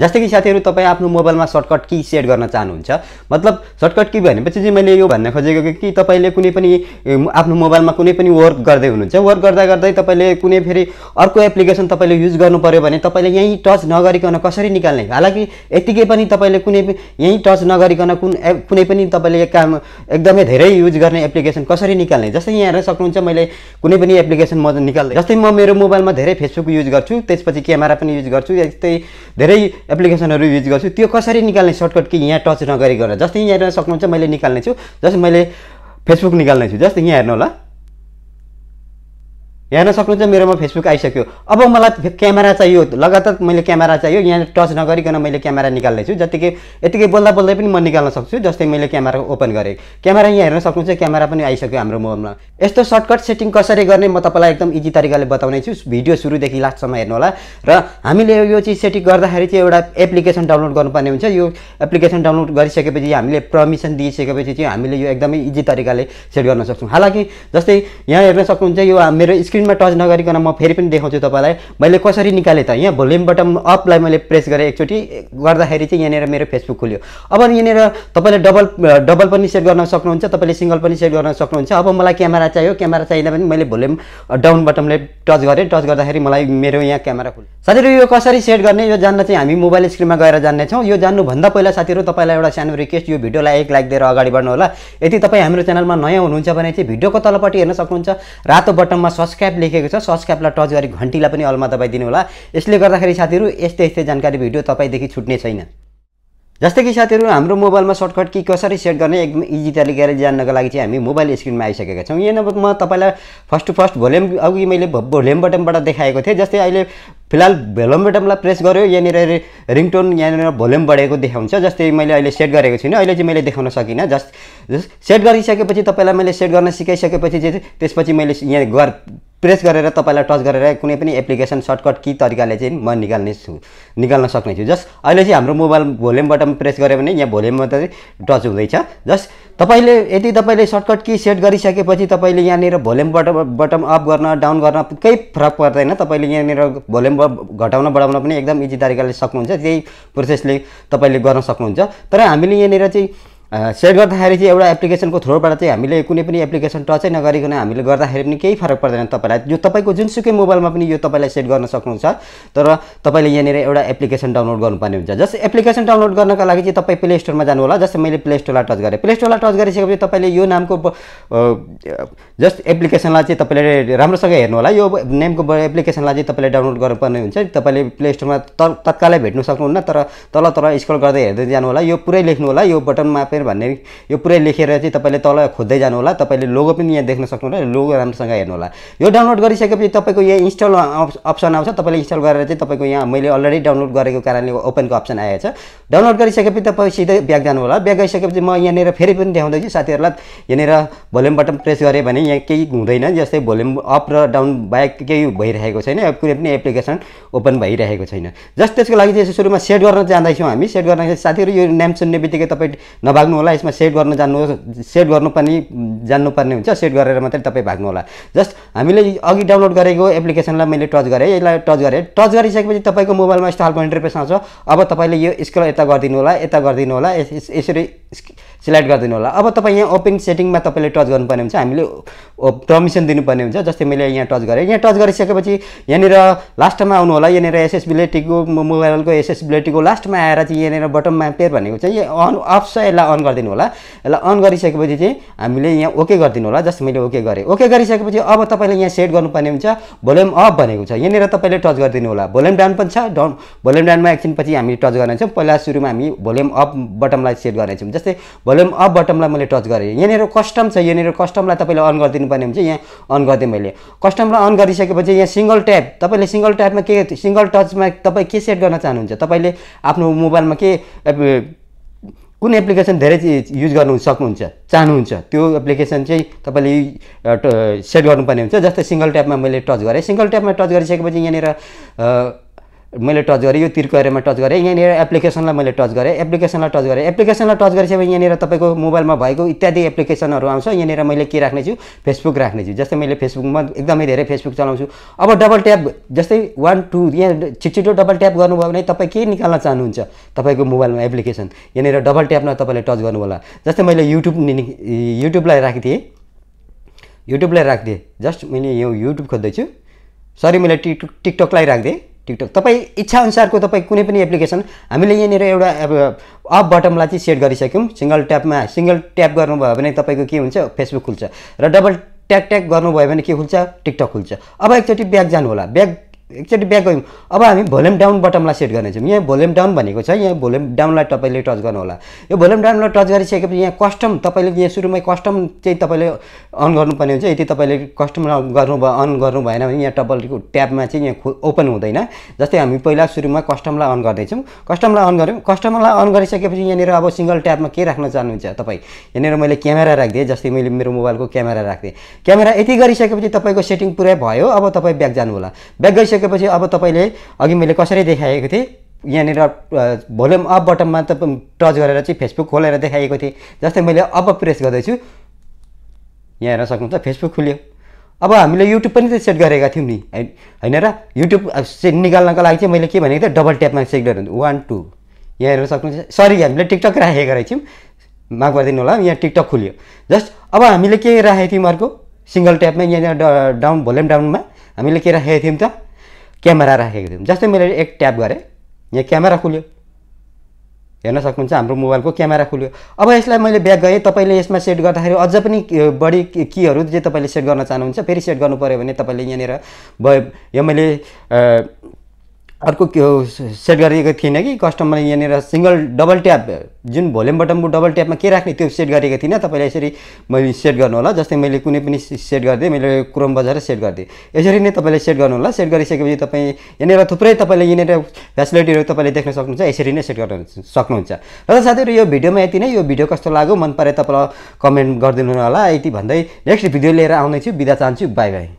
जस्तै कि साथीहरु तपाई आफ्नो मोबाइलमा सर्टकट की सेट गर्न चाहनुहुन्छ। मतलब सर्टकट की भनेपछि चाहिँ मैले यो भन्न खोजेको कि तपाईले कुनै पनि आफ्नो मोबाइलमा कुनै पनि वर्क गर्दै हुनुहुन्छ, वर्क गर्दा गर्दै तपाईले कुनै फेरि अर्को एप्लिकेसन तपाईले युज गर्नु पर्यो भने तपाईले यही टच नगरिकन कसरी निकाल्ने। हालाकि यतिकै पनि तपाईले कुनै यही टच नगरिकन कुनै पनि तपाईले काम एकदमै धेरै युज गर्ने एप्लिकेसन कसरी निकाल्ने। जस्तै यहाँ हेर्न सक्नुहुन्छ मैले कुनै पनि एप्लिकेसन म निकाल्दै जस्तै म मेरो मोबाइलमा धेरै फेसबुक युज गर्छु, त्यसपछि क्यामेरा पनि युज गर्छु, यस्तै धेरै एप्लिकेसनहरु युज गर्छु। त्यो कसरी निकाल्ने सर्टकट कि यहाँ टच नगरी गरेर। जस्तै यहाँ हेर्न सक्नुहुन्छ मैले निकाल्ने छु, जस्तै मैले फेसबुक निकाल्ने छु। जस्तै यहाँ हेर्नु होला, यहाँ हेर्न सक्नुहुन्छ मेरोमा फेसबुक आइसक्यो। अब मलाई क्यामेरा चाहियो, लगातार मैले क्यामेरा चाहियो, यहाँ टच नगरिकन मैले क्यामेरा निकाल्ने छु। यतिकै बोल्दा बोल्दै पनि म निकाल्न सक्छु। जस्तै मैले क्यामेरा ओपन गरेँ, क्यामेरा यहाँ हेर्न सक्नुहुन्छ क्यामेरा पनि आइसक्यो हाम्रो मोबाइलमा। यस्तो सर्टकट सेटिङ कसरी गर्ने म तपाईलाई एकदम इजी तरिकाले बताउने छु, भिडियो सुरुदेखि लास्टसम्म हेर्नु होला। र हामीले यो चाहिँ सेटिङ गर्दाखेरि चाहिँ एउटा एप्लिकेसन डाउनलोड गर्नुपर्ने हुन्छ। यो एप्लिकेसन डाउनलोड गरिसकेपछि हामीले पर्मिसन दिइसकेपछि चाहिँ हामीले यो एकदमै इजी तरिकाले सेट गर्न सक्छौँ। हालाकि जस्तै यहाँ हेर्न सक्नुहुन्छ यो मेरो स्क्रिनमा टच नगरिकन म फेरि पनि देखाउँछु तपाईलाई मैले कसरी निकाले त। यहाँ भोल्युम बटन अपलाई मैले प्रेस गरेँ एकचोटि, गर्दाखेरि चाहिँ यहाँनिर मेरो फेसबुक खुल्यो। अब यहाँनिर तपाईँले डबल पनि सेट गर्न सक्नुहुन्छ, तपाईँले सिङ्गल पनि सेट गर्न सक्नुहुन्छ। अब मलाई क्यामेरा चाहियो, क्यामेरा चाहिँदा पनि मैले भोल्युम डाउन बटनले टच गरेँ, टच गर्दाखेरि मलाई मेरो यहाँ क्यामेरा खुल्यो। साथीहरू यो कसरी सेट गर्ने यो जान्न चाहिँ हामी मोबाइल स्क्रिनमा गएर जान्नेछौँ। यो जान्नुभन्दा पहिला साथीहरू तपाईँलाई एउटा सानो रिक्वेस्ट, यो भिडियोलाई एक लाइक दिएर अगाडि बढ्नु होला। यदि तपाईँ हाम्रो च्यानलमा नयाँ हुनुहुन्छ भने चाहिँ भिडियोको तलपट्टि हेर्न सक्नुहुन्छ रातो बटनमा सब्सक्राइब लेखेको छ, सब्सक्राइबलाई टच गरी घन्टीलाई पनि अलमा दबाई दिनु होला। यसले गर्दाखेरि साथीहरू यस्तै यस्तै जानकारी भिडियो तपाईदेखि छुट्ने छैन। जस्तै कि साथीहरू हाम्रो मोबाइलमा सर्टकट कि कसरी सेट गर्ने एकदम इजी तरिकाले जान्नको लागि चाहिँ हामी मोबाइल स्क्रिनमा आइसकेका छौँ। यहाँ म तपाईँलाई फर्स्ट भोल्युम अघि मैले भोल्युम बटनबाट देखाएको थिएँ। जस्तै अहिले फिलहाल भोल्युम बटनलाई प्रेस गर्यो, यहाँनिर रिङटोन यहाँनिर भोल्युम बढेको देखाउँछ। जस्तै मैले अहिले सेट गरेको छुइनँ, अहिले चाहिँ मैले देखाउन सकिनँ। जस्ट सेट गरिसकेपछि तपाईँलाई मैले सेट गर्न सिकाइसकेपछि चाहिँ त्यसपछि मैले यहाँ प्रेस गरेर तपाईलाई टच गरेर कुनै पनि एप्लिकेसन सर्टकट कि तरिकाले चाहिँ म निकाल्न सक्ने छु। जस्ट अहिले चाहिँ हाम्रो मोबाइल भोल्युम बटन प्रेस गऱ्यो भने यहाँ भोल्युम बटन टच हुँदैछ। जस्ट तपाईले यदि तपाईले सर्टकट कि सेट गरिसकेपछि तपाईँले यहाँनिर भोल्युम बटन अप गर्न डाउन गर्न केही फरक पर्दैन। तपाईँले यहाँनिर भोल्युम घटाउन बढाउन पनि एकदम इजी तरिकाले सक्नुहुन्छ, त्यही प्रोसेसले तपाईँले गर्न सक्नुहुन्छ। तर हामीले यहाँनिर चाहिँ सेट गर्दाखेरि चाहिँ एउटा एप्लिकेसनको थ्रोबाट चाहिँ हामीले कुनै पनि एप्लिकेसन टचै नगरिकन हामीले गर्दाखेरि पनि केही फरक पर्दैन। तपाईँलाई यो तपाईँको जुनसुकै मोबाइलमा पनि यो तपाईँलाई सेट गर्न सक्नुहुन्छ, तर तपाईँले यहाँनिर एउटा एप्लिकेसन डाउनलोड गर्नुपर्ने हुन्छ। जस्तै एप्लिकेसन डाउनलोड गर्नका लागि चाहिँ तपाईँ प्ले स्टोरमा जानु होला। जस्तै मैले प्ले स्टोरलाई टच गरेँ, प्ले स्टोरलाई टच गरिसकेपछि तपाईँले यो नामको जस्ट एप्लिकेसनलाई चाहिँ तपाईँले राम्रोसँग हेर्नु होला। यो नेमको एप्लिकेसनलाई चाहिँ तपाईँले डाउनलोड गर्नुपर्ने हुन्छ। तपाईँले प्ले स्टोरमा तत्कालै भेट्न सक्नुहुन्न, तर तल तल स्क्रल गर्दै हेर्दै जानु होला। यो पुरै लेख्नु होला, यो बटनमा भन्ने यो पुरै लेखेर चाहिँ तपाईँले तल खोज्दै जानु होला। तपाईँले लोगो पनि यहाँ देख्न सक्नुहुन्छ, लोगो राम्रोसँग हेर्नु होला। यो डाउनलोड गरिसकेपछि तपाईँको यहाँ इन्स्टल अप्सन आउँछ। तपाईँले इन्स्टल गरेर चाहिँ तपाईँको यहाँ मैले अलरेडी डाउनलोड गरेको कारणले ओपनको अप्सन आएछ। डाउनलोड गरिसकेपछि तपाईँ सिधै ब्याक जानु होला। ब्याक गइसकेपछि म यहाँनिर फेरि पनि देखाउँदैछु साथीहरूलाई, यहाँनिर भोल्युम बटन प्रेस गरेँ भने यहाँ केही हुँदैन। जस्तै भोल्युम अप र डाउन बाहेक केही भइरहेको छैन, कुनै पनि एप्लिकेसन ओपन भइरहेको छैन। जस्ट त्यसको लागि चाहिँ सुरुमा सेट गर्न जाँदैछौँ हामी। सेट गर्न साथीहरू यो नाम सुन्ने बित्तिकै तपाईँ भाग्नु होला, यसमा सेट गर्न जान्नु, सेट गर्नु पनि जान्नुपर्ने हुन्छ, सेट गरेर मात्रै तपाईँ भाग्नु होला। जस्ट हामीले अघि डाउनलोड गरेको एप्लिकेसनलाई मैले टच गरेँ, यसलाई टच गरेँ। टच गरिसकेपछि तपाईँको मोबाइलमा यस्तो खालको इन्टरफेस आउँछ। अब तपाईँले यो स्क्रल यता गरिदिनु होला, यता गरिदिनु होला, यसरी सिलेक्ट गरिदिनु होला। अब तपाईँ यहाँ ओपन सेटिङमा तपाईँले टच गर्नुपर्ने हुन्छ, हामीले पर्मिसन दिनुपर्ने हुन्छ। जस्तै मैले यहाँ टच गरेँ, यहाँ टच गरिसकेपछि यहाँनिर लास्टमा आउनु होला। यहाँनिर एसेसिबिलिटीको मोबाइलको एसेसिबिलिटीको लास्टमा आएर चाहिँ यहाँनिर बटममा पेयर भनेको चाहिँ अन अफ छ, यसलाई अन गरिदिनु होला। यसलाई अन गरिसकेपछि चाहिँ हामीले यहाँ ओके गरिदिनु होला। जस्ट मैले ओके गरेँ, ओके गरिसकेपछि अब तपाईँले यहाँ सेट गर्नुपर्ने हुन्छ। भोल्युम अप भनेको छ, यहाँनिर तपाईँले टच गरिदिनु होला। भोल्युम डाउन पनि छ, डाउन भोल्युम डाउनमा एकछिनपछि हामी टच गर्नेछौँ। पहिला सुरुमा हामी भोल्युम अप बटमलाई सेट गर्नेछौँ। जस्तै भोल्युम अप बटमलाई मैले टच गरेँ, यहाँनिर कस्टम छ, यहाँनिर कस्टमलाई तपाईँले अन गरिदिनुपर्ने हुन्छ। यहाँ अन गरिदिएँ मैले, कस्टमलाई अन गरिसकेपछि यहाँ सिङ्गल ट्याप, तपाईँले सिङ्गल ट्यापमा के सिङ्गल टचमा तपाईँ के सेट गर्न चाहनुहुन्छ, तपाईँले आफ्नो मोबाइलमा के कुन एप्लिकेसन धेरै युज गर्नु सक्नुहुन्छ चाहनुहुन्छ त्यो एप्लिकेसन चाहिँ तपाईँले सेट गर्नुपर्ने हुन्छ। जस्तै सिङ्गल ट्यापमा मैले टच गरेँ, सिङ्गल ट्यापमा टच गरिसकेपछि यहाँनिर मैले टच गरेँ, यो तिर्कएरमा टच गरेँ, यहाँ एप्लिकेसनलाई मैले टच गरेँ, एप्लिकेसनलाई टच गरेपछि यहाँ तपाईको मोबाइलमा भएको इत्यादि एप्लिकेसनहरु आउँछ। यहाँ मैले के राख्ने छु, फेसबुक राख्ने छु। जस्तै मैले फेसबुकमा एकदमै धेरै फेसबुक चलाउँछु। अब डबल ट्याप जस्तै 1 2 यहाँ छिटो डबल ट्याप गर्नुभयो भने तपाई के निकाल्न चाहनुहुन्छ तपाईको मोबाइलमा एप्लिकेसन, यहाँ डबल ट्यापमा तपाईले टच गर्नु होला। जस्तै मैले युट्युबलाई राखिदिए, जस्ट मैले यो युट्युब खोज्दै छु, सरी मैले टिकटकलाई राखिदिए टिकटक। तपाई इच्छा अनुसारको तपाई कुनै पनि एप्लिकेसन हामीले यहाँ एउटा अप बटमलाई चाहिँ सेट गरिसक्यौं। सिंगल ट्याप गर्नुभयो भने तपाईको के हुन्छ, फेसबुक खुल्छ, र डबल ट्याप गर्नुभयो भने के खुल्छ, टिकटक खुल्छ। अब एकचोटी ब्याक जानु होला, एकचोटि ब्याक गयौं। अब हामी भोल्युम डाउन बटमलाई सेट गर्नेछौँ। यहाँ भोल्युम डाउन भनेको छ, यहाँ भोल्युम डाउनलाई तपाईले टच गर्नु होला। यो भोल्युम डाउनलाई टच गरिसकेपछि यहाँ कस्टम तपाईले यहाँ सुरुमै कस्टम चाहिँ तपाईले अन गर्नुपर्ने हुन्छ। यदि तपाईले कस्टम अन गर्नु भएन भने यहाँ डबल ट्यापमा चाहिँ यहाँ ओपन हुँदैन। जस्तै हामी पहिला सुरुमा कस्टमलाई अन गर्दैछौँ, कस्टमरलाई अन गरिसकेपछि यहाँनिर अब सिंगल ट्यापमा के राख्न चाहनुहुन्छ तपाई, यहाँनिर मैले क्यामेरा राखिदिएँ। जस्तै मैले मेरो मोबाइलको क्यामेरा राखिदिएँ। क्यामेरा यति गरिसकेपछि तपाईको सेटिङ पुरै भयो। अब तपाईँ ब्याक जानु होला। ब्याक गइसकेपछि अब तपाईले अघि मैले कसरी देखाएको थिएँ, यहाँनिर भोल्युम अप बटनमा टच गरेर चाहिँ फेसबुक खोलेर देखाएको थिएँ। जस्तै मैले अब प्रेस गर्दैछु, यहाँ हेर्न सक्नुहुन्छ फेसबुक खुल्यो। अब हामीले युट्युब पनि त सेट गरेका थियौँ नि, हैन र? युट्युब निकाल्नका लागि चाहिँ मैले के भनेको थिएँ, डबल ट्यापमा सेट गर्नु 1 2। यहाँ हेर्न सक्नुहुन्छ, सरी हामीले टिकटक राखेका रहेछौँ, माफ गरिदिनु होला। यहाँ टिकटक खुल्यो। जस्ट अब हामीले के राखेको थियौँ, अर्को सिङ्गल ट्यापमा यहाँ डाउन भोल्युम डाउनमा हामीले के राखेको थियौँ त, क्यामेरा राखेको थियौँ। जस्तै मैले एक ट्याप गरेँ, यहाँ क्यामेरा खुल्यो, हेर्न सक्नुहुन्छ हाम्रो मोबाइलको क्यामेरा खुल्यो। अब यसलाई मैले ब्याक गएँ। तपाईँले यसमा सेट गर्दाखेरि अझ पनि बढी कीहरू जे तपाईँले सेट गर्न चाहनुहुन्छ फेरि सेट गर्नु पऱ्यो भने तपाईँले यहाँनिर यो मैले अर्को सेट गरेको थिइनँ कि कस्टमरले यहाँनिर डबल ट्याप जुन भोल्युम बटनको डबल ट्यापमा के राख्ने त्यो सेट गरेको थिइनँ। तपाईँले यसरी मैले सेट गर्नु होला। जस्तै मैले कुनै पनि सेट गर्दै मैले क्रोम बजाएर सेट गर्दै यसरी नै तपाईँले सेट गर्नु होला। सेट गरिसकेपछि तपाईँ यहाँनिर थुप्रै तपाईँले यहाँनिर फेसिलिटीहरू तपाईँले देख्न सक्नुहुन्छ। यसरी नै सेट गर्न सक्नुहुन्छ। र साथीहरू यो भिडियोमा यति नै। यो भिडियो कस्तो लाग्यो, मन परे तपाईँलाई कमेन्ट गरिदिनु होला। यति भन्दै नेक्स्ट भिडियो लिएर आउने छु। बिदा चाहन्छु। Bye by.